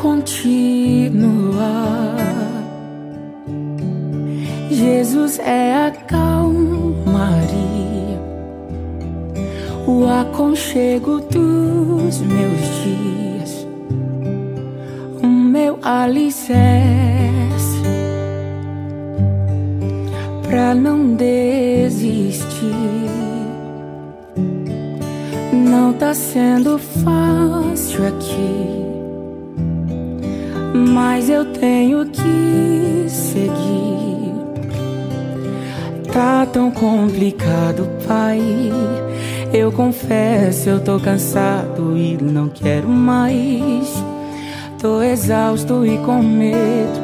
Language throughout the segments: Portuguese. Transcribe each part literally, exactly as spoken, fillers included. continuar. Jesus é a calmaria, o aconchego dos meus dias, o meu alicerce pra não desistir. Não tá sendo fácil aqui, mas eu tenho que seguir. Tá tão complicado, Pai, eu confesso, eu tô cansado e não quero mais. Tô exausto e com medo.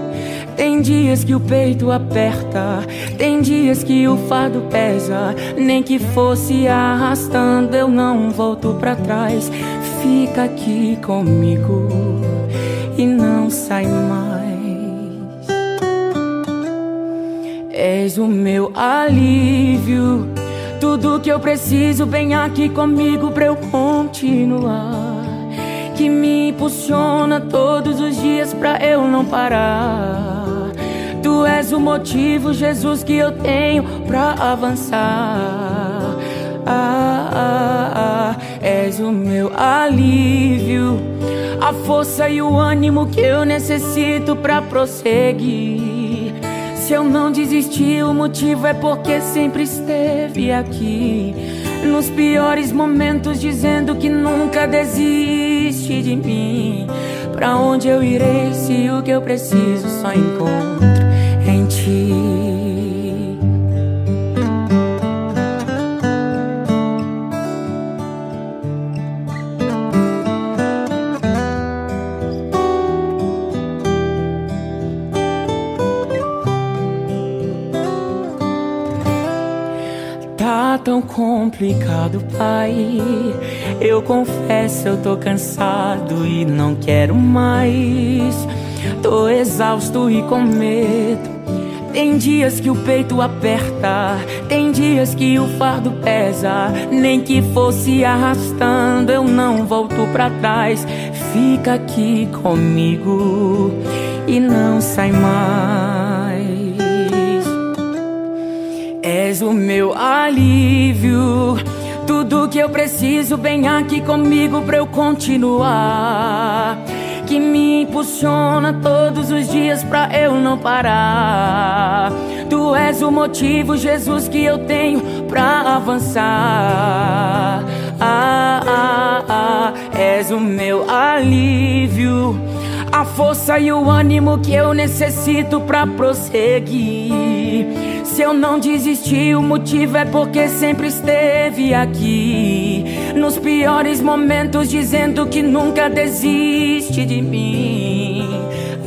Tem dias que o peito aperta, tem dias que o fardo pesa. Nem que fosse arrastando, eu não volto pra trás. Fica aqui comigo e não sai mais. És o meu alívio, tudo que eu preciso. Vem aqui comigo pra eu continuar, que me impulsiona todos os dias pra eu não parar. Tu és o motivo, Jesus, que eu tenho pra avançar. Ah, ah, ah, és o meu alívio, a força e o ânimo que eu necessito pra prosseguir. Se eu não desisti, o motivo é porque sempre esteve aqui, nos piores momentos, dizendo que nunca desiste de mim. Pra onde eu irei se o que eu preciso só encontro em Ti? Tá tão complicado, Pai, eu confesso, eu tô cansado e não quero mais. Tô exausto e com medo. Tem dias que o peito aperta, tem dias que o fardo pesa. Nem que fosse arrastando, eu não volto pra trás. Fica aqui comigo e não sai mais. És o meu alívio, tudo que eu preciso. Vem aqui comigo pra eu continuar, que me impulsiona todos os dias pra eu não parar. Tu és o motivo, Jesus, que eu tenho pra avançar. Ah, ah, ah, és o meu alívio, a força e o ânimo que eu necessito pra prosseguir. Se eu não desisti, o motivo é porque sempre esteve aqui, nos piores momentos, dizendo que nunca desiste de mim.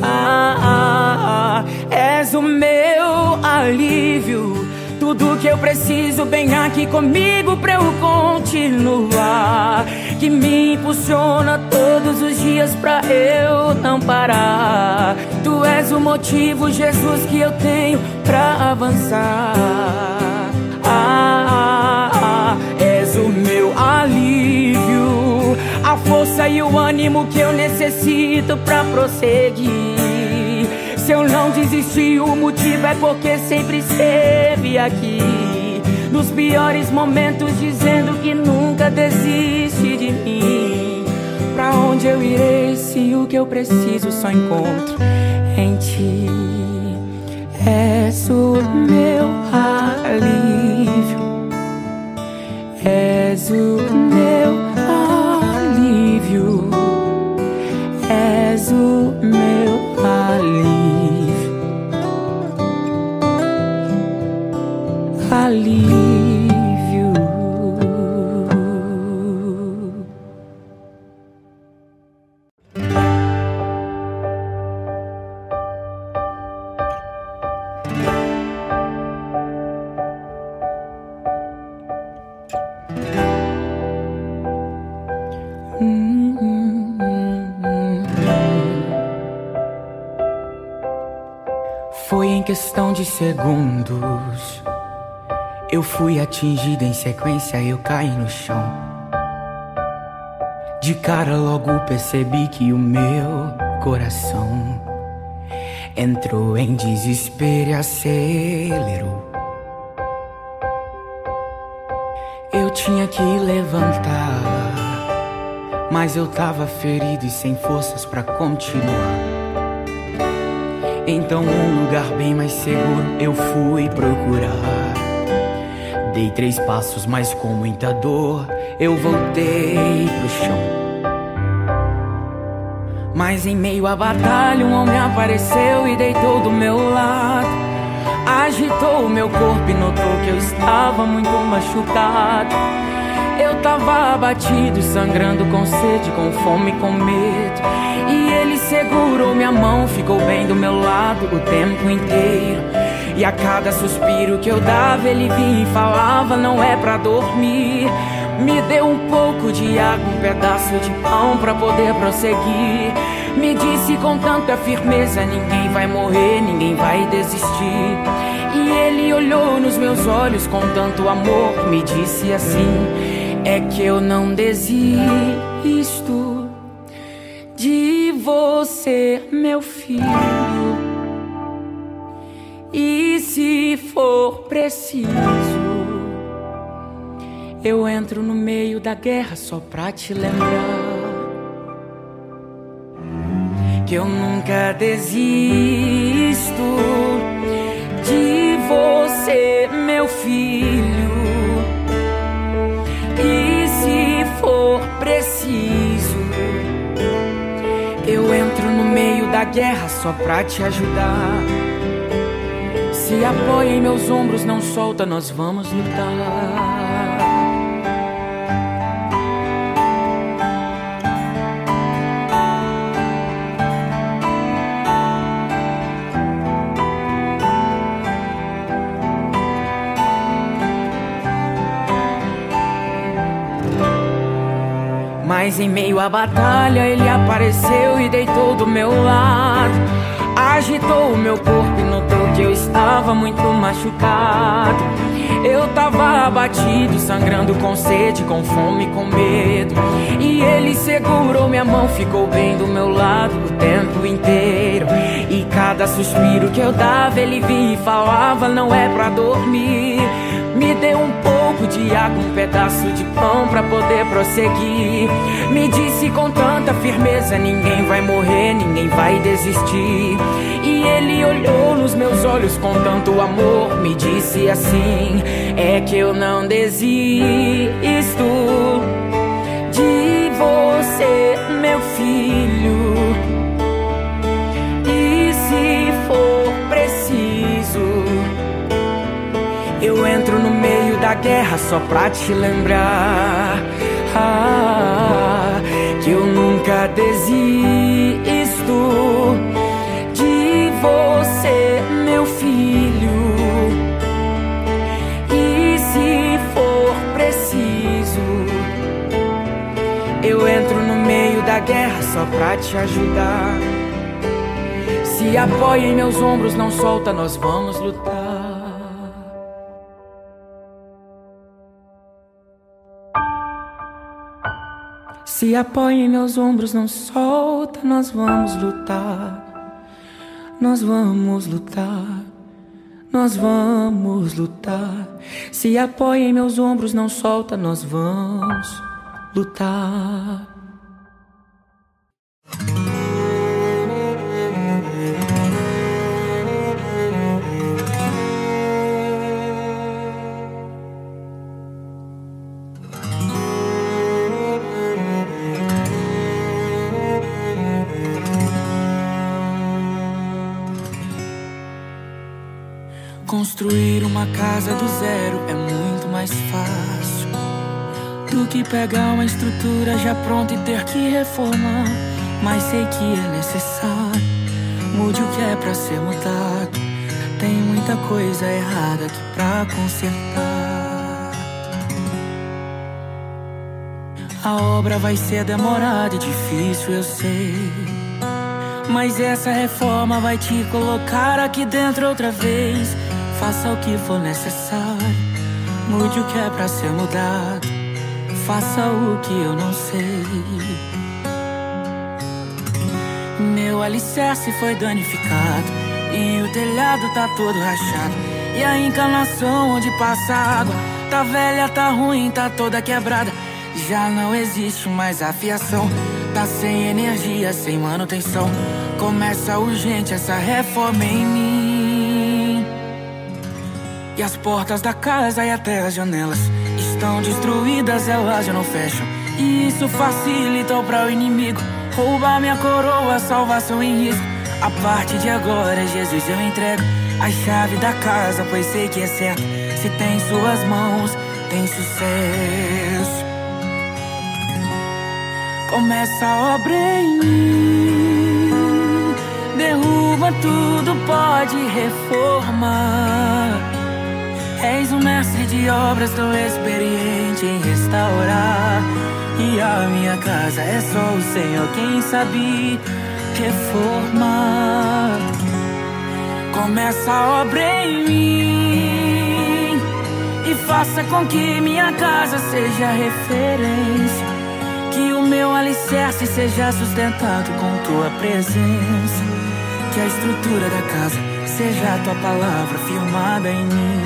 Ah, ah, ah, és o meu alívio, tudo que eu preciso. Vem aqui comigo pra eu continuar, que me impulsiona todos os dias pra eu não parar. Tu és o motivo, Jesus, que eu tenho pra avançar. Ah, ah, ah, és o meu alívio, a força e o ânimo que eu necessito pra prosseguir. Se eu não desisti, o motivo é porque sempre esteve aqui, nos piores momentos, dizendo que nunca desiste de mim. Pra onde eu irei se o que eu preciso só encontro em Ti? És o meu alívio, és o meu alívio, és o meu alívio, alívio. Foi em questão de segundos, eu fui atingido em sequência, eu caí no chão. De cara logo percebi que o meu coração entrou em desespero e acelerou. Eu tinha que levantar, mas eu tava ferido e sem forças pra continuar. Então um lugar bem mais seguro eu fui procurar. Dei três passos, mas com muita dor eu voltei pro chão. Mas em meio à batalha um homem apareceu e deitou do meu lado. Agitou o meu corpo e notou que eu estava muito machucado. Eu tava abatido, sangrando, com sede, com fome, com medo. E ele segurou minha mão, ficou bem do meu lado o tempo inteiro. E a cada suspiro que eu dava ele vinha e falava: não é pra dormir. Me deu um pouco de água, um pedaço de pão pra poder prosseguir. Me disse com tanta firmeza: ninguém vai morrer, ninguém vai desistir. E ele olhou nos meus olhos com tanto amor, me disse assim: é que eu não desisto de você, meu filho. E se for preciso, eu entro no meio da guerra só pra te lembrar que eu nunca desisto de você, meu filho. E se for preciso, eu entro no meio da guerra só pra te ajudar. Se apoia em meus ombros, não solta, nós vamos lutar. Mas em meio à batalha ele apareceu e deitou do meu lado. Agitou o meu corpo e notou que eu estava muito machucado. Eu tava abatido, sangrando, com sede, com fome, com medo. E ele segurou minha mão, ficou bem do meu lado o tempo inteiro. E cada suspiro que eu dava ele vinha e falava: não é pra dormir. Me deu um pouco de água, um pedaço de pão pra poder prosseguir. Me disse com tanta firmeza: ninguém vai morrer, ninguém vai desistir. E ele olhou nos meus olhos com tanto amor, me disse assim: é que eu não desisto de você, meu filho. E se for preciso, eu entro no meio da guerra só pra te lembrar ah, que eu nunca desisto de você, meu filho. E se for preciso, eu entro no meio da guerra só pra te ajudar. Se apoia em meus ombros, não solta, nós vamos lutar. Se apoia em meus ombros, não solta, nós vamos lutar. Nós vamos lutar, nós vamos lutar. Se apoia em meus ombros, não solta, nós vamos lutar. Construir uma casa do zero é muito mais fácil do que pegar uma estrutura já pronta e ter que reformar. Mas sei que é necessário, mude o que é pra ser mudado. Tem muita coisa errada aqui pra consertar. A obra vai ser demorada e difícil, eu sei, mas essa reforma vai te colocar aqui dentro outra vez. Faça o que for necessário, mude o que é pra ser mudado. Faça o que eu não sei. Meu alicerce foi danificado e o telhado tá todo rachado, e a encanação onde passa água tá velha, tá ruim, tá toda quebrada. Já não existe mais a fiação, tá sem energia, sem manutenção. Começa urgente essa reforma em mim. E as portas da casa e até as janelas estão destruídas, elas já não fecham. E isso facilita pra o inimigo roubar minha coroa, salvação em risco. A parte de agora, Jesus, eu entrego a chave da casa, pois sei que é certo. Se tem em suas mãos, tem sucesso. Começa a obra em mim, derruba tudo, pode reformar. És um mestre de obras, tão experiente em restaurar. E a minha casa é só o Senhor quem sabe reformar. Começa a obra em mim e faça com que minha casa seja referência, que o meu alicerce seja sustentado com tua presença, que a estrutura da casa seja a tua palavra firmada em mim.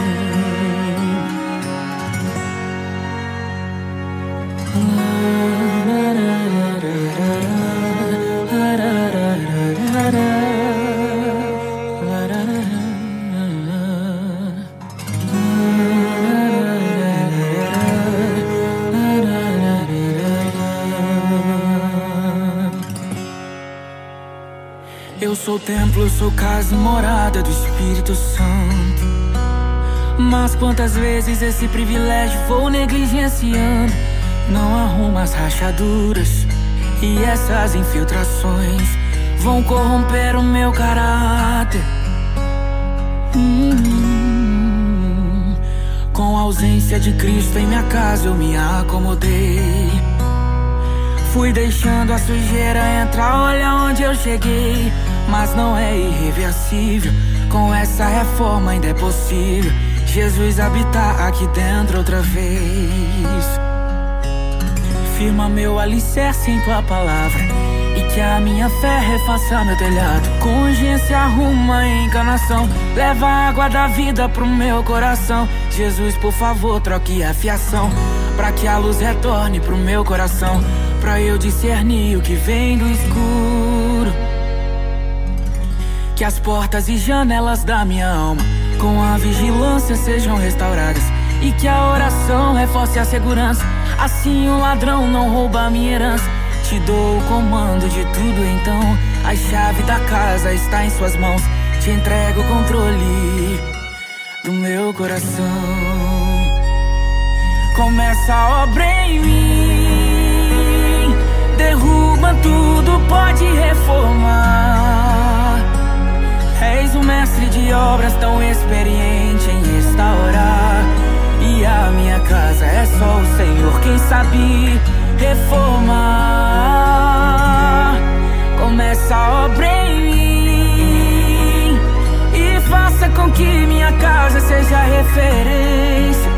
Eu sou templo, eu sou casa e morada do Espírito Santo. Mas quantas vezes esse privilégio vou negligenciando? Não arrumo as rachaduras e essas infiltrações vão corromper o meu caráter. Hum, com a ausência de Cristo em minha casa eu me acomodei. Fui deixando a sujeira entrar, olha onde eu cheguei. Mas não é irreversível, com essa reforma ainda é possível Jesus habitar aqui dentro outra vez. Firma meu alicerce em tua palavra e que a minha fé refaça meu telhado. Com urgência arruma a encanação, leva a água da vida pro meu coração. Jesus, por favor, troque a fiação, pra que a luz retorne pro meu coração, pra eu discernir o que vem do escuro. Que as portas e janelas da minha alma com a vigilância sejam restauradas, e que a oração reforce a segurança, assim o ladrão não rouba a minha herança. Te dou o comando de tudo então, a chave da casa está em suas mãos. Te entrego o controle do meu coração. Começa a obra em mim, derruba tudo, pode reformar. És um mestre de obras, tão experiente em restaurar. E a minha casa é só o Senhor quem sabe reformar. Começa a obra em mim e faça com que minha casa seja referência,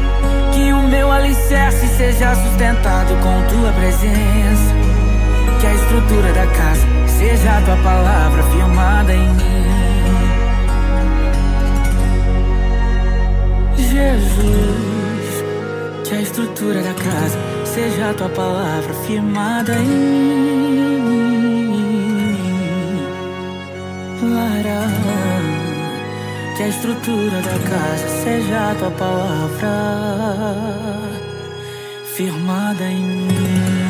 que o meu alicerce seja sustentado com tua presença, que a estrutura da casa seja a tua palavra firmada em mim. Jesus, que a estrutura da casa seja a tua palavra firmada em mim. Lara, que a estrutura da casa seja a tua palavra firmada em mim.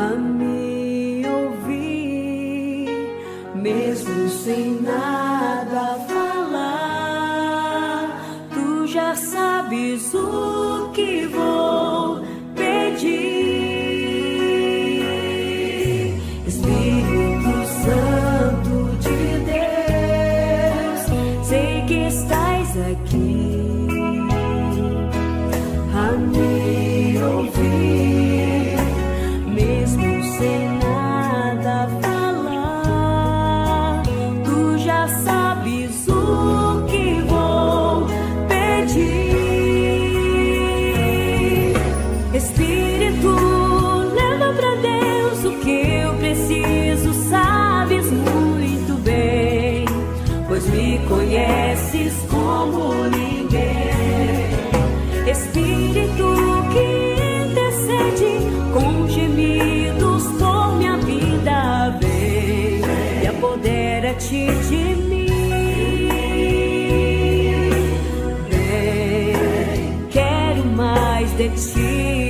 a me ouvir, mesmo sem nada falar. Tu já sabes o que vou pedir. Espírito Santo de Deus, sei que estás aqui a me ouvir. Conheces como ninguém, Espírito que intercede com gemidos por minha vida, vem e apodera-te de mim. Vem, quero mais de ti.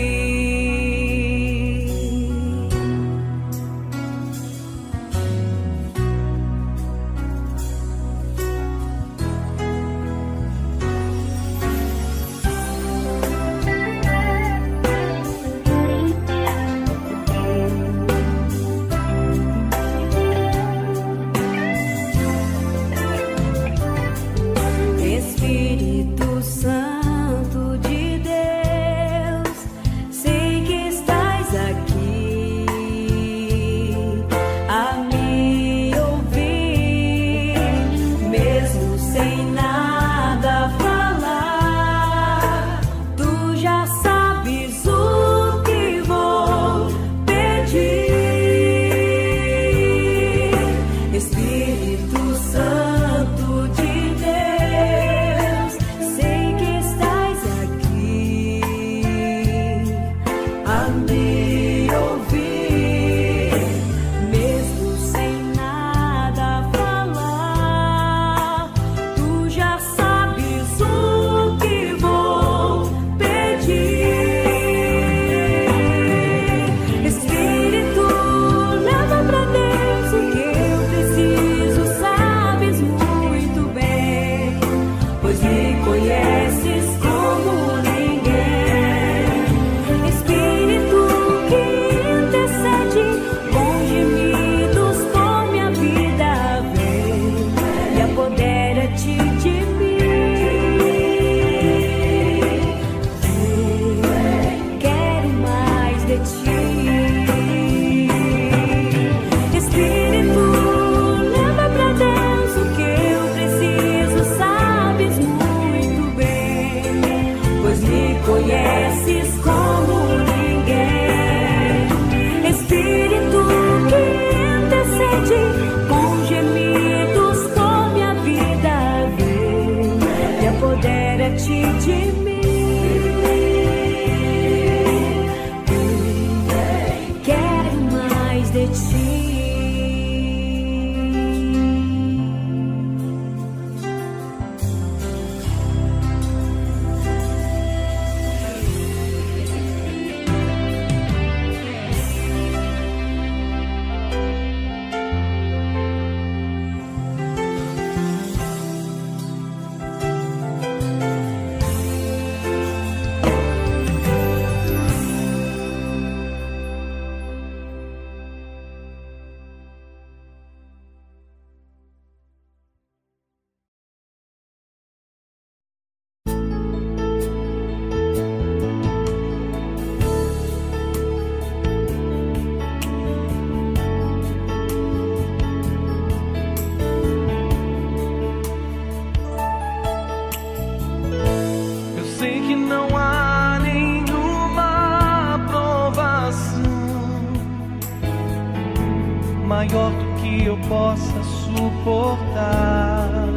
Maior do que eu possa suportar,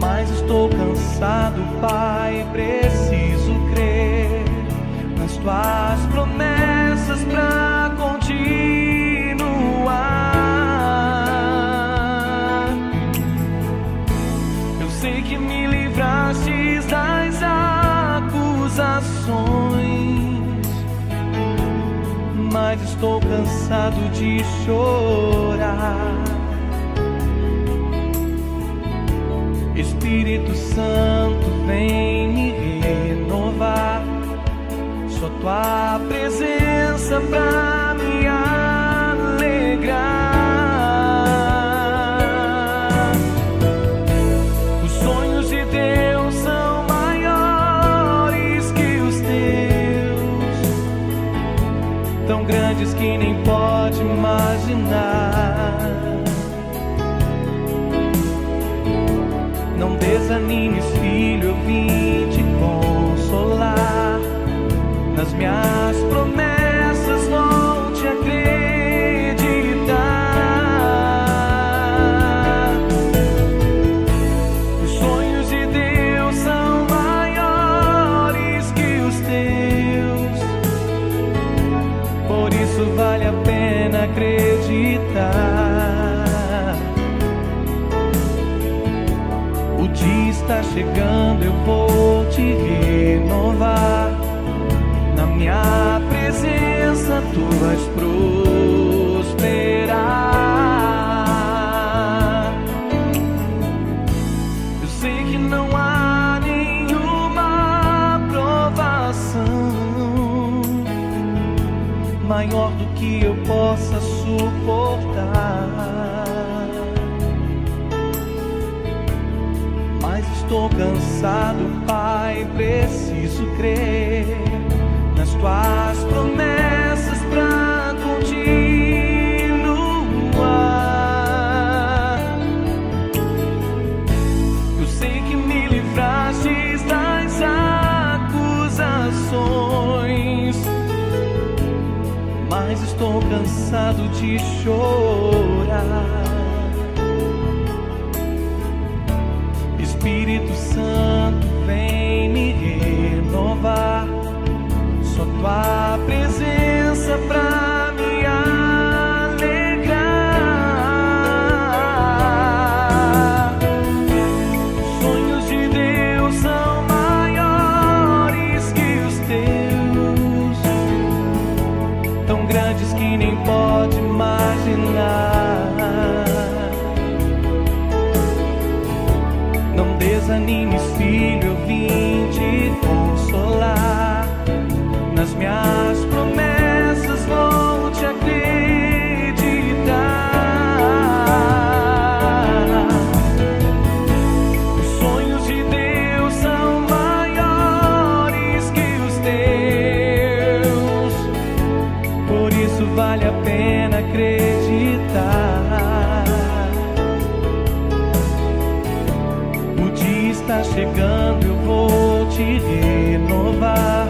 mas estou cansado, Pai, preciso crer nas tuas promessas pra continuar. Eu sei que me livrastes das acusações, mas estou cansado de chorar. Espírito Santo, vem me renovar. Só tua presença pra me alegrar. Os sonhos de Deus são maiores que os teus, tão grandes que nem pode imaginar. Não desanimes, filho, eu vim te consolar. Nas minhas promessas vou te acreditar. Os sonhos de Deus são maiores que os teus, por isso vale a pena acreditar. O dia está chegando, eu vou te renovar. Na minha presença tu vais prosperar. Eu sei que não há nenhuma provação maior do que eu possa suportar, mas estou cansado, Pai, preciso crer nas tuas promessas pra continuar. Eu sei que me livraste das acusações, mas estou cansado de chorar. Espírito Santo, vem me renovar. Só tua presença pra me alegrar. Os sonhos de Deus são maiores que os teus, tão grandes que nem pode imaginar. Não desanimes, filho, eu vim te consolar. Nas minhas promessas vou te acreditar. Os sonhos de Deus são maiores que os teus, por isso vale a pena acreditar. O dia está chegando, eu vou te renovar.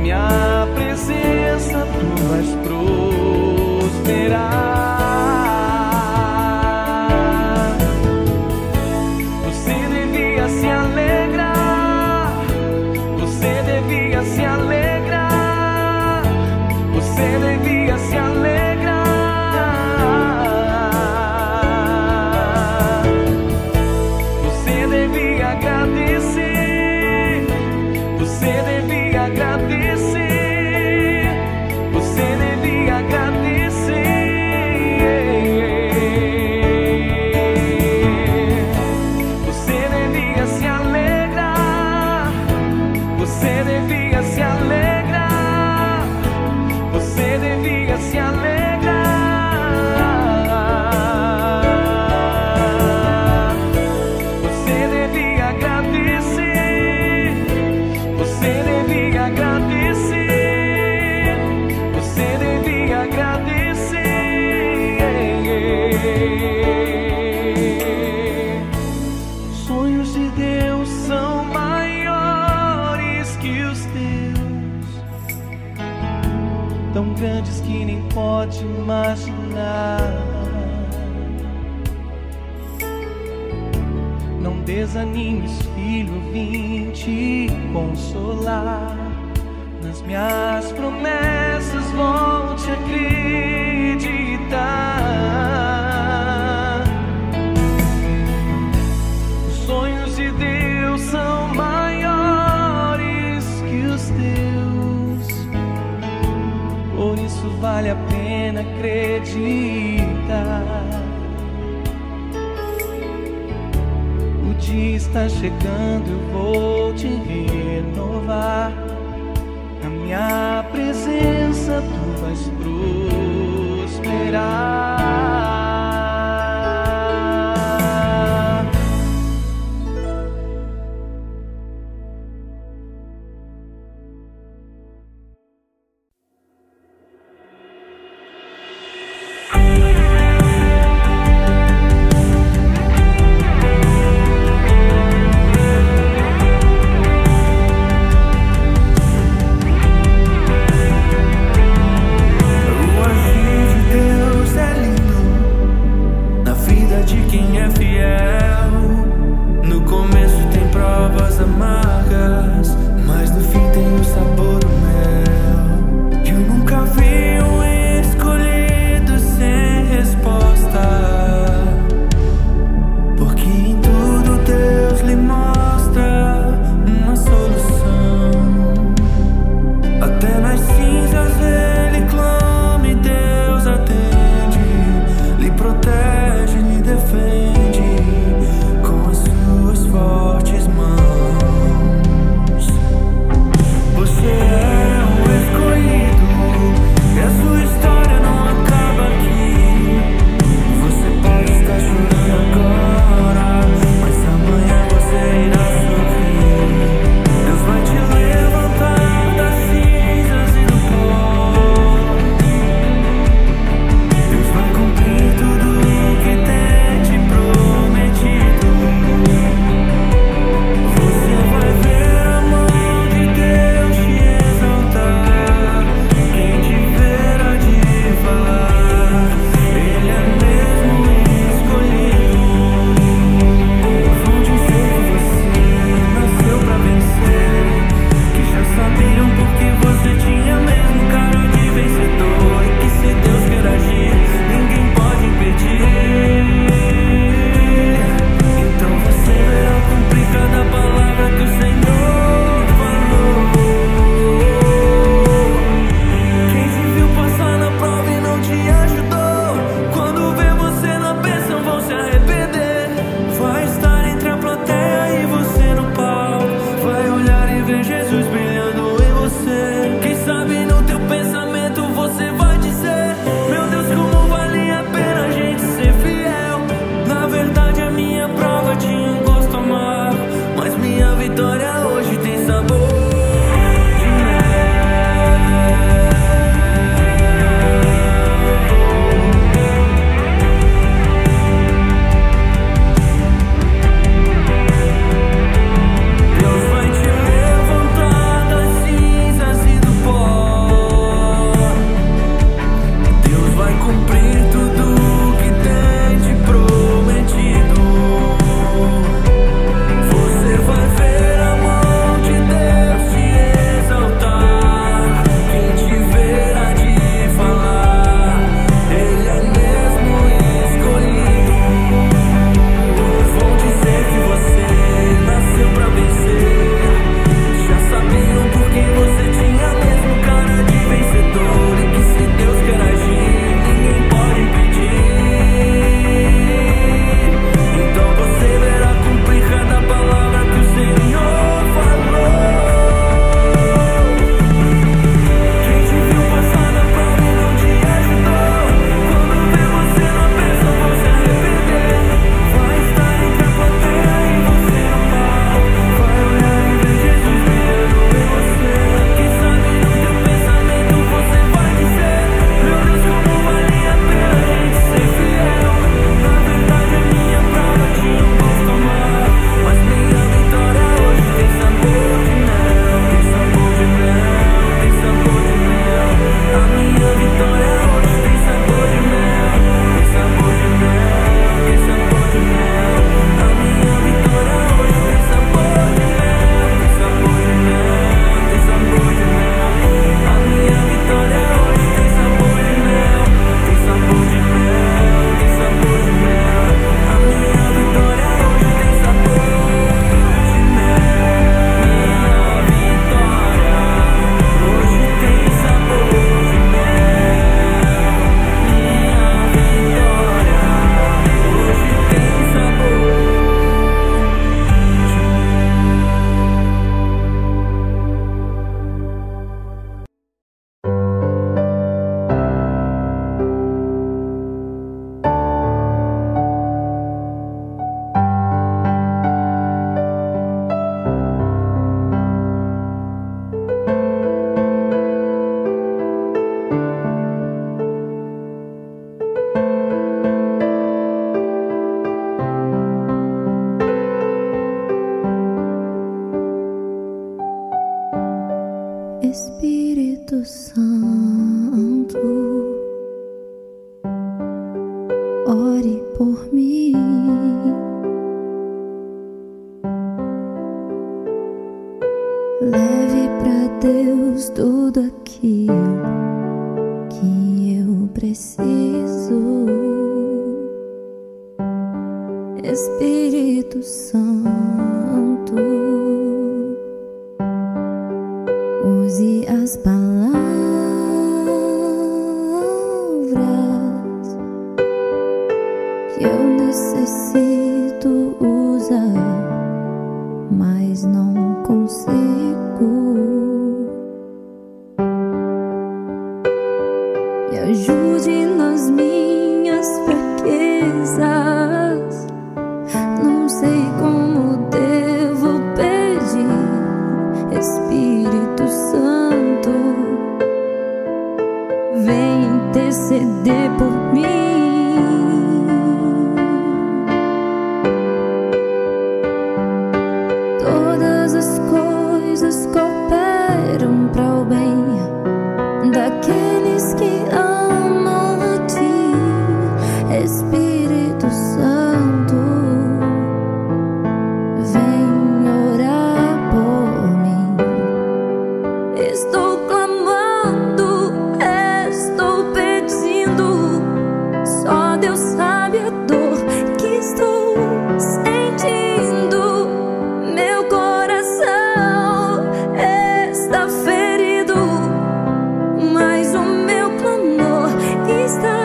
Minha presença tu vais prosperar. Você devia se alegrar, você devia se alegrar, você devia se alegrar, você devia agradecer, você devia agradecer. Tão grandes que nem pode imaginar. Não desanimes, filho, eu vim te consolar. Nas minhas promessas vou te acreditar. Os sonhos de Deus são maiores que os teus, por isso vale a pena acreditar. O dia está chegando, eu vou te renovar. Na minha presença tu vais prosperar. Espírito Santo, ore por mim. Leve para Deus tudo aquilo que eu preciso. Espírito Santo, use as palavras que eu necessito usar, mas não consigo. Me ajude nas minhas fraquezas. Espírito Santo, vem interceder por mim. Todas as coisas cooperam para o bem daqueles que amam a ti. Espírito Santo, vem. Estou clamando, estou pedindo. Só Deus sabe a dor que estou sentindo. Meu coração está ferido, mas o meu clamor está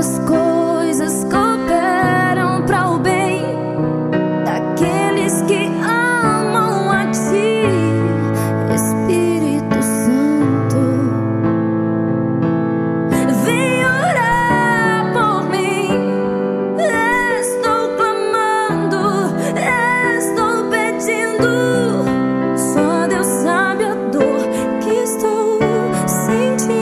as coisas cooperam para o bem daqueles que amam a ti. Espírito Santo, vem orar por mim. Estou clamando, estou pedindo. Só Deus sabe a dor que estou sentindo.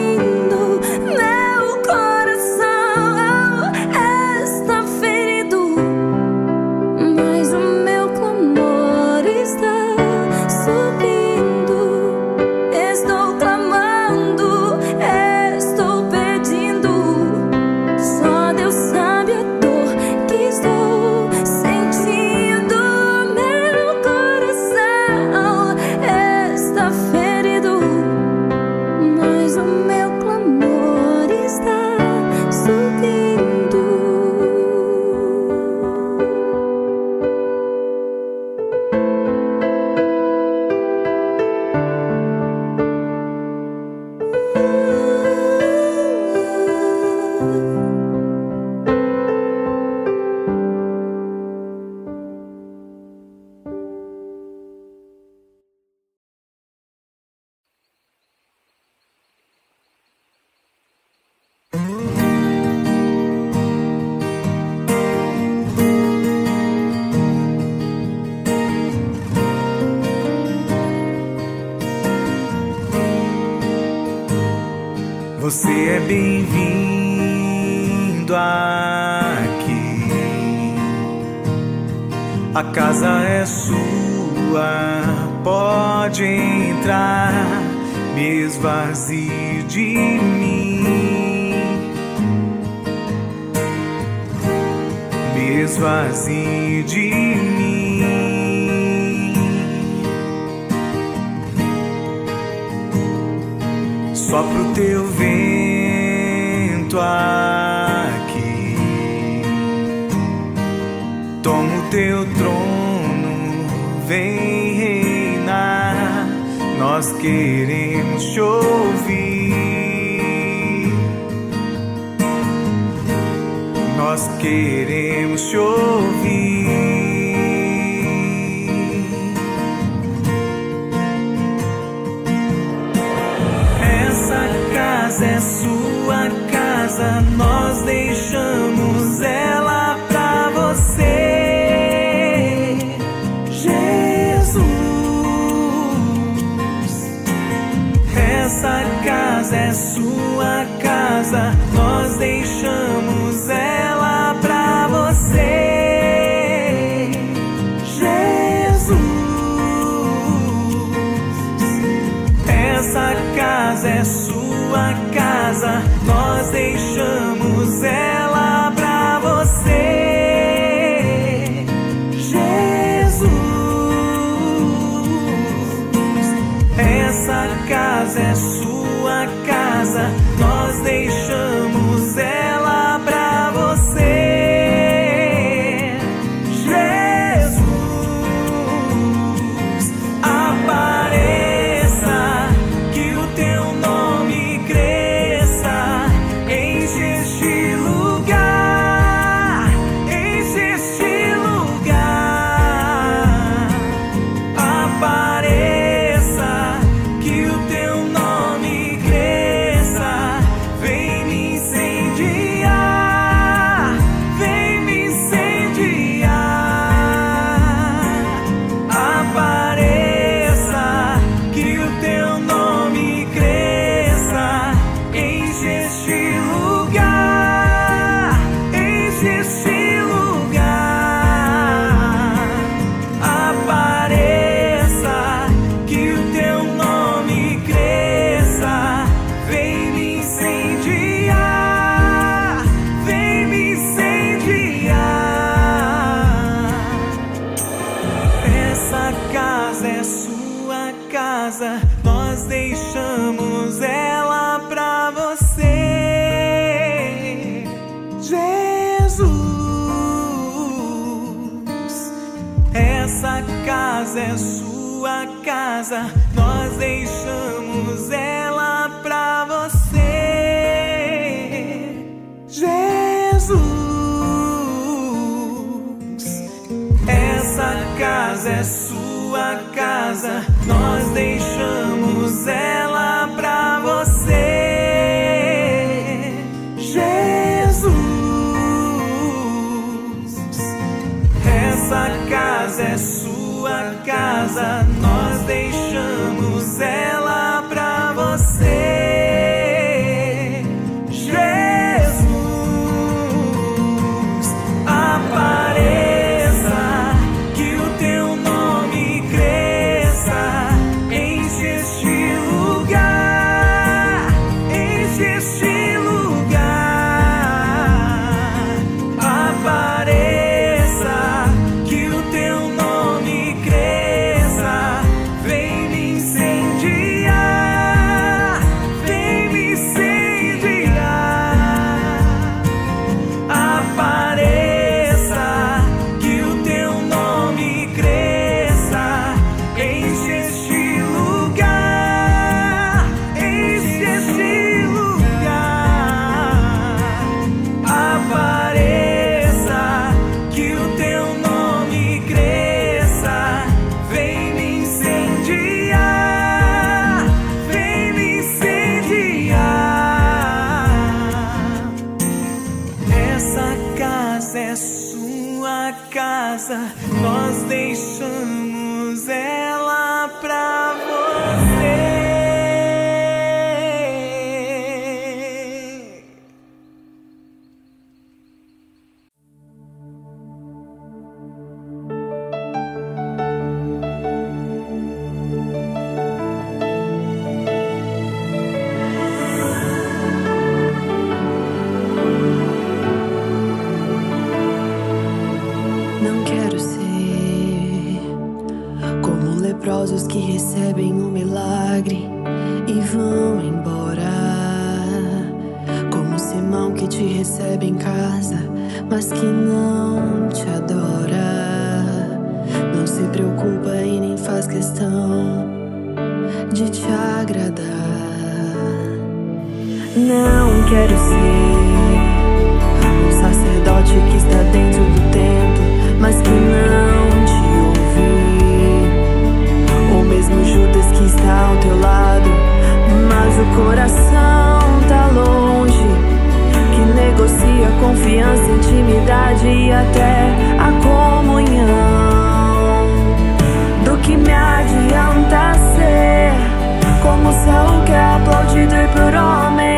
Você é bem-vindo aqui. A casa é sua, pode entrar, me esvazie de mim, me esvazie de mim. Sopra o teu vento aqui, toma o teu trono, vem reinar, nós queremos te ouvir, nós queremos te ouvir. sua casa, nós deixamos ela pra você, Jesus. Essa casa é sua casa, nós deixamos ela pra você. Essa casa é sua casa, nós deixamos ela pra você, Jesus. Apareça, que o teu nome cresça, enche este lugar, enche este lugar. Apareça, nós deixamos ela pra você, Jesus. Essa casa é sua casa, nós deixamos ela pra você, Jesus. Essa casa é sua Sua casa, nós deixamos ela pra você, Jesus. Essa casa é sua casa, nós deixamos ela pra você, Jesus. Apareça, nós deixamos ela pra você. Leprosos que recebem um milagre e vão embora, como Simão que te recebe em casa, mas que não te adora. Não se preocupa e nem faz questão de te agradar. Não quero ser um sacerdote que está dentro do templo, mas que não te ouve, ou mesmo Judas que está ao teu lado, mas o coração tá longe, que negocia confiança, intimidade e até a comunhão. Do que me adianta ser como Saul, que é aplaudido e por homem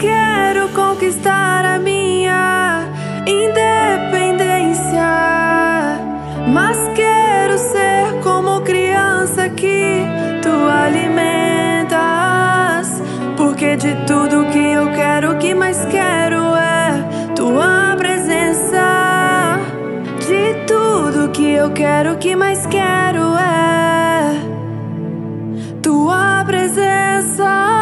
quero conquistar a minha independência, mas quero ser como criança que tu alimentas, porque de tudo que eu quero, o que mais quero é tua presença. De tudo que eu quero, o que mais quero é tua presença.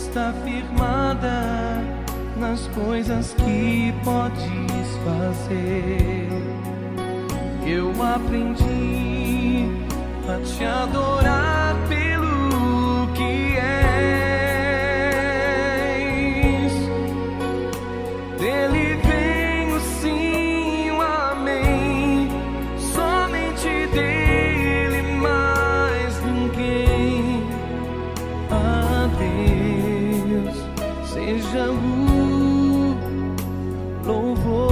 está firmada nas coisas que podes fazer. Eu aprendi a te adorar pelo que és. Dele vem o sim, o amém. Somente dele, mais ninguém. A Deus seja o louvor.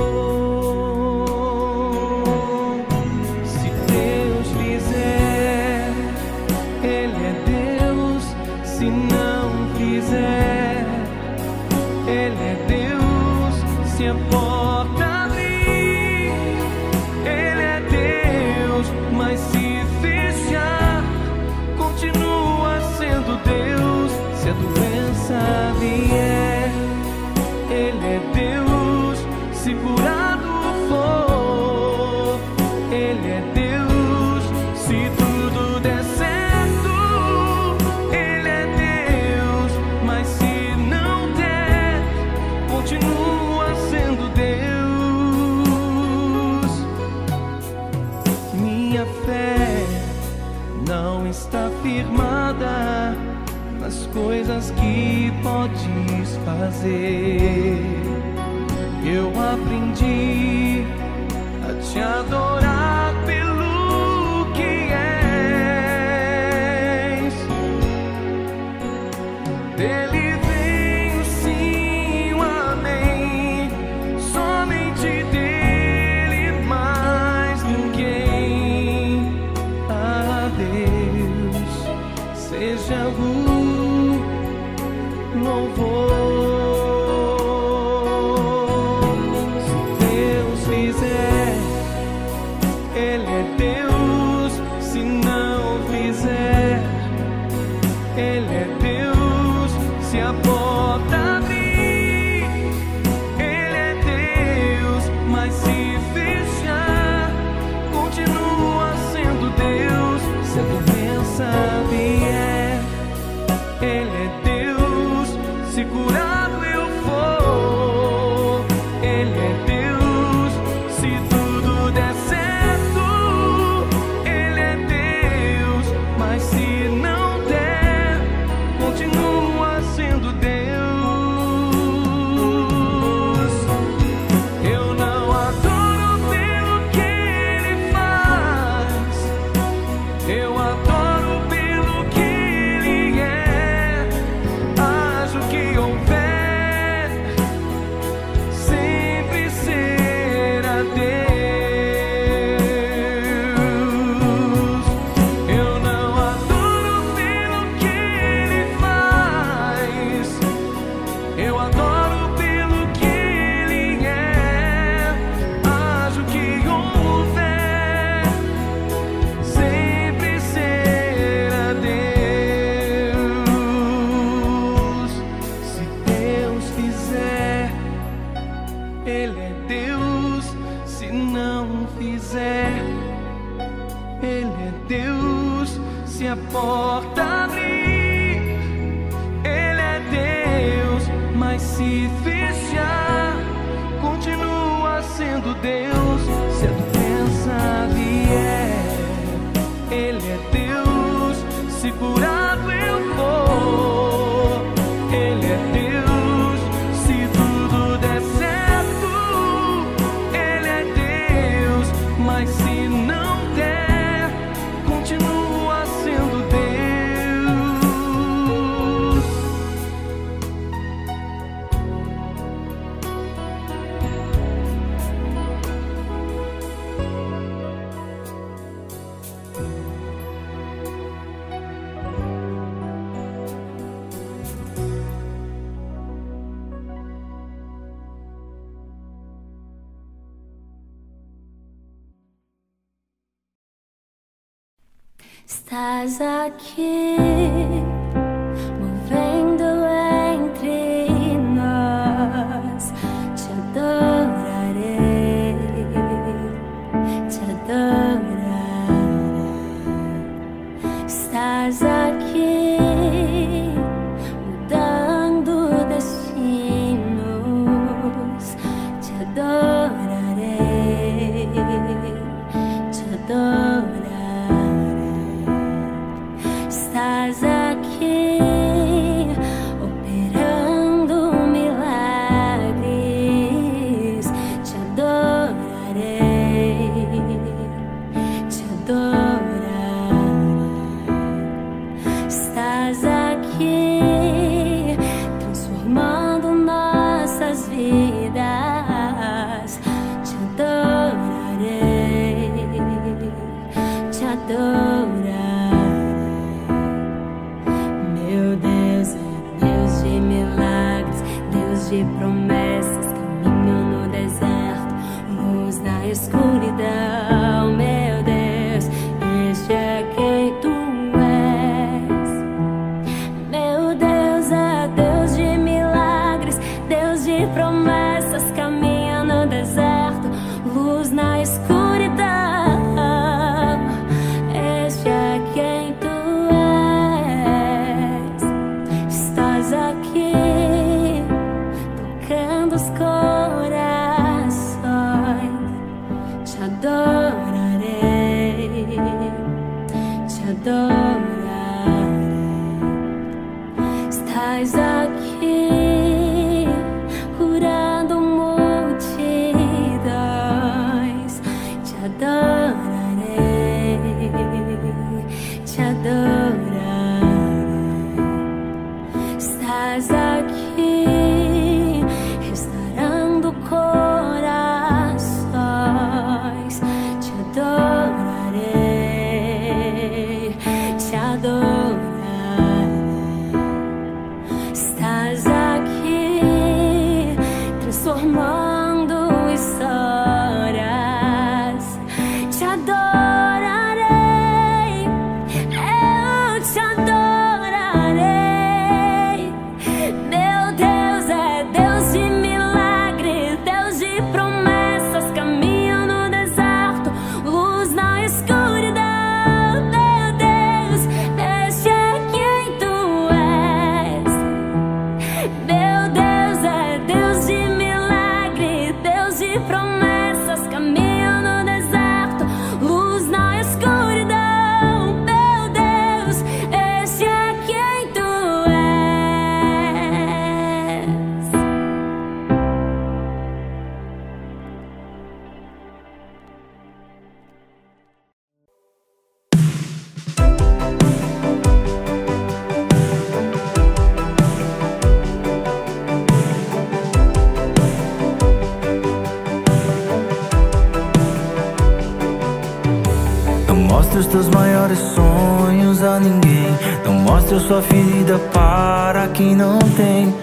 Coisas que podes fazer. Eu aprendi a te adorar pelo que és. Dele vem o sim, o amém. Somente dele, mais ninguém. A Deus seja o louvor. Se Deus fizer, ele é Deus. Se não fizer, ele é Deus. Se a porta abrir, ele é Deus. Mas se fechar, continua sendo Deus. Se a doença vier, ele é Deus. Segurado eu vou, ele é Deus. Se tudo der certo, ele é Deus. Mas se não der, continua sendo Deus. Eu não adoro pelo que ele faz, eu adoro. Se a porta abrir, ele é Deus. Mas se fechar, continua sendo Deus. Se a doença vier, ele é Deus. Se curado eu for, ele é Deus. Se tudo der certo, ele é Deus. Mas se não der, continua sendo Deus. Estás aqui, movendo entre nós. Te adorarei, te adorarei. Estás aqui, mudando. Deus de promessas, caminho no deserto, luz na escuridão, meu Deus, este é quem tu és. Meu Deus é Deus de milagres, Deus de promessas, caminho no deserto, luz na escuridão. Adorarei, estás aqui curando multidões. Te adorarei, te adorarei. Estás aqui restaurando corações. Te adorarei. Não mostre os teus maiores sonhos a ninguém. Não mostre sua ferida para quem não tem.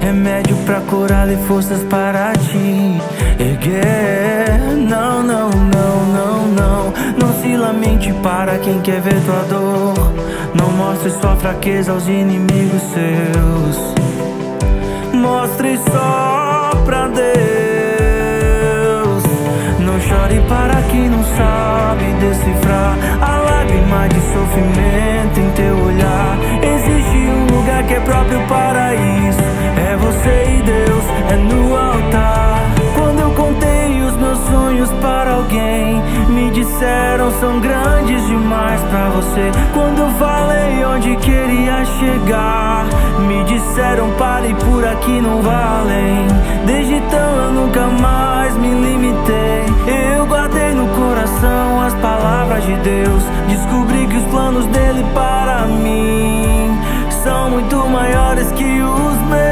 Remédio pra curar e forças para te erguer. Não, não, não, não, não. Não se lamente para quem quer ver tua dor. Não mostre sua fraqueza aos inimigos seus. Mostre só pra Deus. Não chore para quem não sabe decifrar a lágrima de sofrimento em teu olhar. Existe um lugar que é próprio para isso. É você e Deus, é no altar. Quando eu contei os meus sonhos para alguém, me disseram são grandes demais pra você. Quando eu falei onde queria chegar, me disseram pare por aqui, não valem. Desde então eu nunca mais me limitei. Eu guardei no coração as palavras de Deus. Descobri que os planos dele para mim são muito maiores que os meus.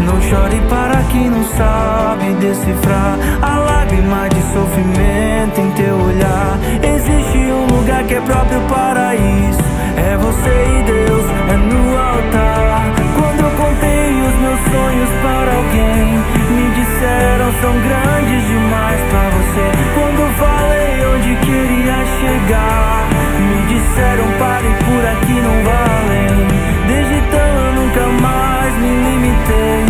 Não chore para quem não sabe decifrar a lágrima de sofrimento em teu olhar. Existe um lugar que é próprio para isso. É você e Deus, é no altar. Quando eu contei os meus sonhos para alguém, me disseram são grandes demais pra você. Quando eu falei onde queria chegar, me disseram pare por aqui, não valem. Desde então eu nunca mais me limitei.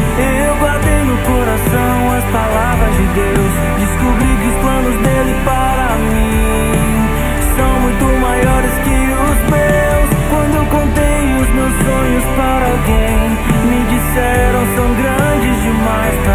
Eu guardei no coração as palavras de Deus. Descobri que os planos dele para mim são muito maiores que os meus. Quando eu contei os meus sonhos para alguém, me disseram são grandes demais pra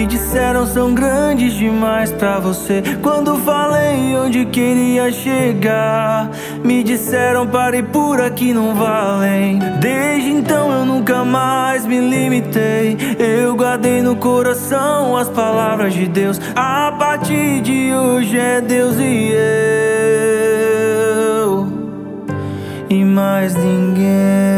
me disseram são grandes demais pra você. Quando falei onde queria chegar, me disseram parei por aqui, não valem. Desde então eu nunca mais me limitei, eu guardei no coração as palavras de Deus. A partir de hoje é Deus e eu, e mais ninguém.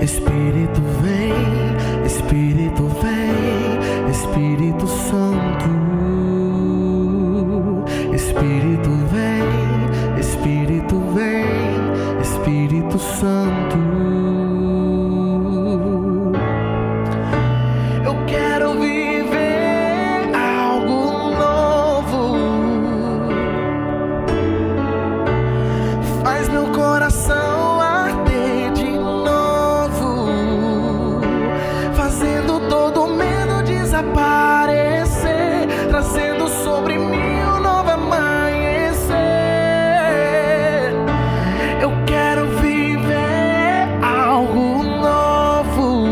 Espírito vem, Espírito vem, Espírito Santo. Espírito vem, Espírito vem, Espírito Santo. Eu quero viver algo novo. Faz meu coração aparecer, trazendo sobre mim um novo amanhecer. Eu quero viver algo novo.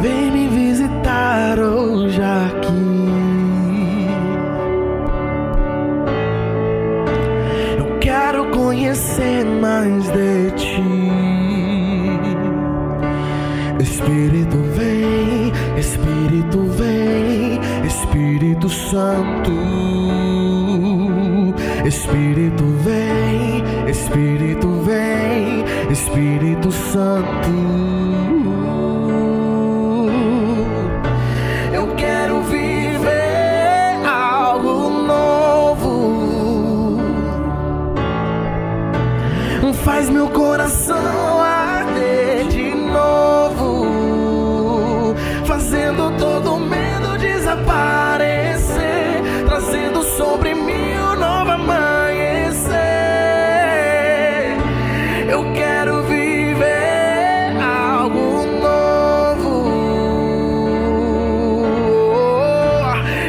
Vem me visitar hoje aqui. Eu quero conhecer mais de ti. Espírito vem, Espírito vem, Espírito Santo. Espírito vem, Espírito vem, Espírito Santo. Eu quero viver algo novo. Faz meu coração arder de novo, fazendo todo medo desaparecer, trazendo sobre mim um novo amanhecer. Eu quero viver algo novo.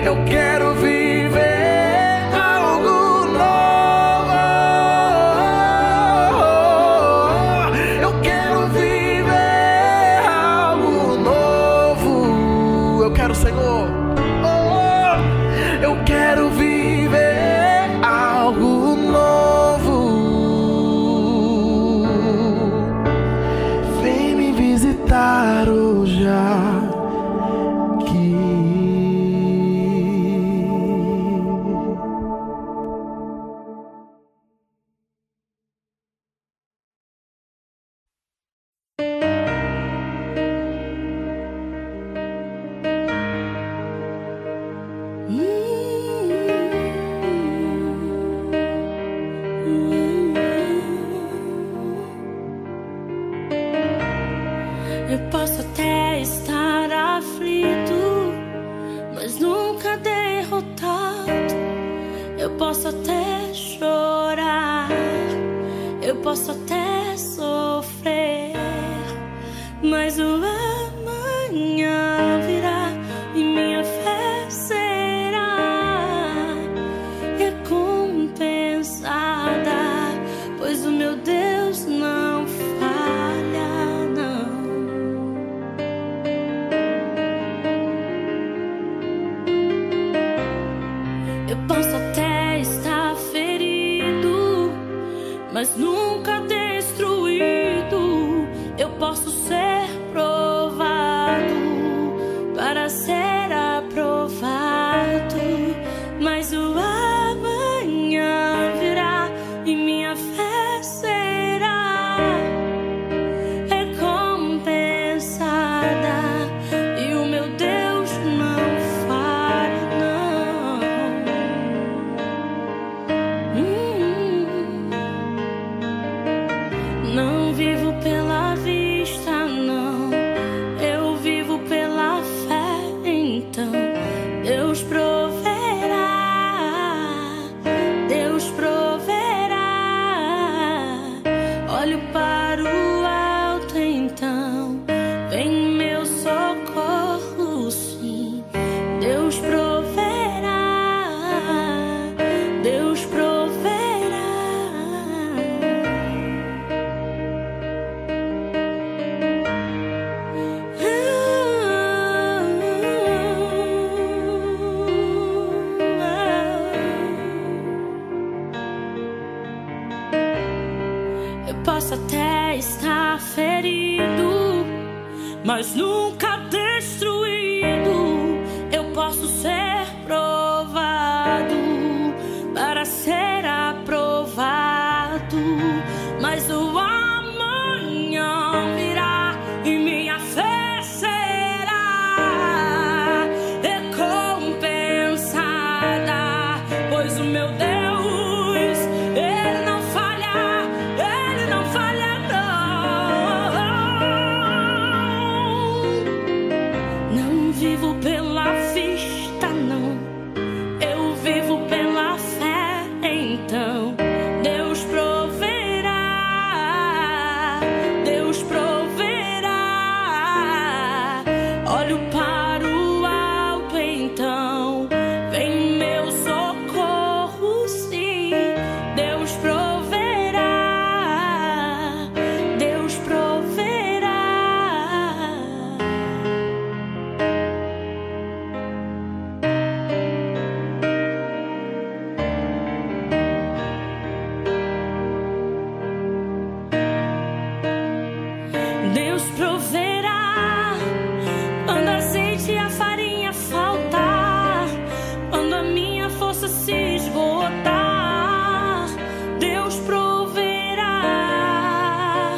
Eu quero viver algo novo. Eu quero viver algo novo. Eu quero, Senhor, oh, eu quero viver algo novo. Vem me visitar hoje aqui. Eu posso até estar aflito, mas nunca derrotado. Eu posso até chorar, eu posso até sofrer, mas o amanhã virá e minha fé será recompensada, pois o meu Deus não falha. Posso até estar ferido, mas nunca destruído. Eu posso ser provado para ser aprovado, mas o amanhã virá e minha fé será recompensada, e o meu Deus não falha, não. Não vivo pela vista, não. Eu vivo pela fé, então Deus proverá, Deus proverá. Olho para o alto, então vem meu socorro, sim. Deus proverá, Deus proverá. Posso até estar ferido, mas nunca destruído. Eu posso ser provado para ser aprovado, mas o proverá. Quando azeite e a farinha faltar, quando a minha força se esgotar, Deus proverá,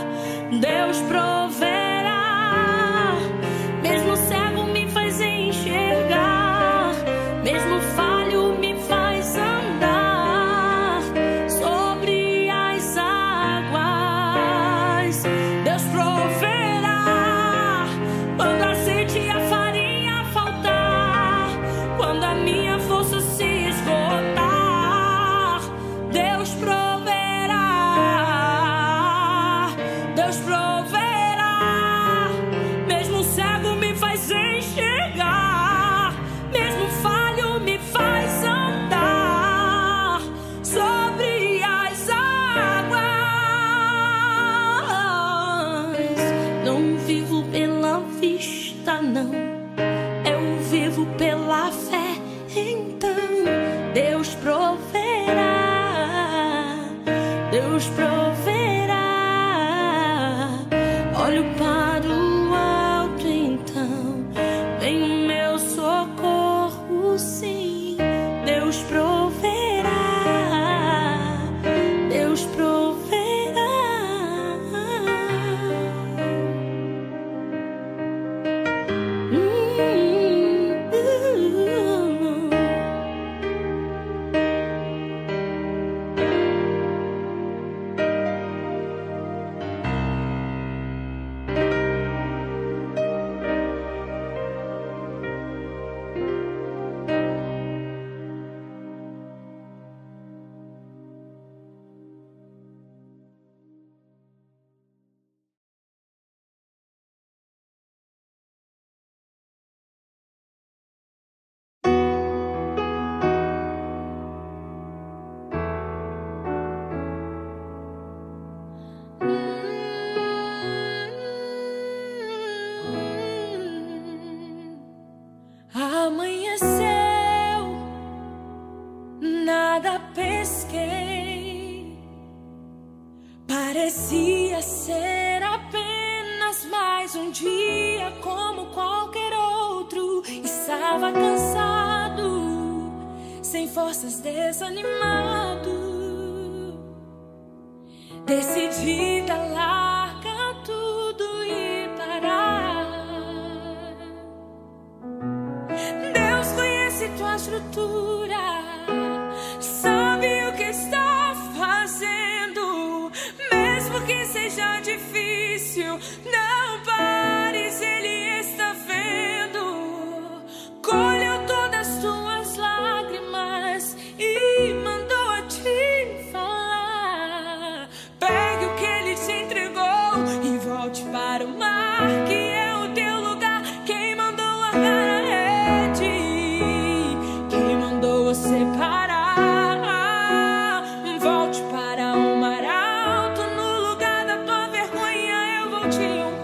Deus proverá. Mesmo cego me faz enxergar, mesmo falho me faz andar sobre as águas. Deus proverá. Deus proverá. Olho para o alto, então vem o meu socorro, sim. Deus proverá, Deus proverá. hum, hum, hum. Pesquei, parecia ser apenas mais um dia como qualquer outro. Estava cansado, sem forças, desanimado. Decidida, larga tudo e parar. Deus conhece tua estrutura, sabe o que está fazendo, mesmo que seja difícil. Não pares, Ele está vendo. Colheu todas as tuas lágrimas e mandou a te falar. Pegue o que Ele te entregou e volte para o mar, que é o teu lugar. Quem mandou largar a rede, quem mandou a separar. Volte para o mar alto, no lugar da tua vergonha eu vou te honrar.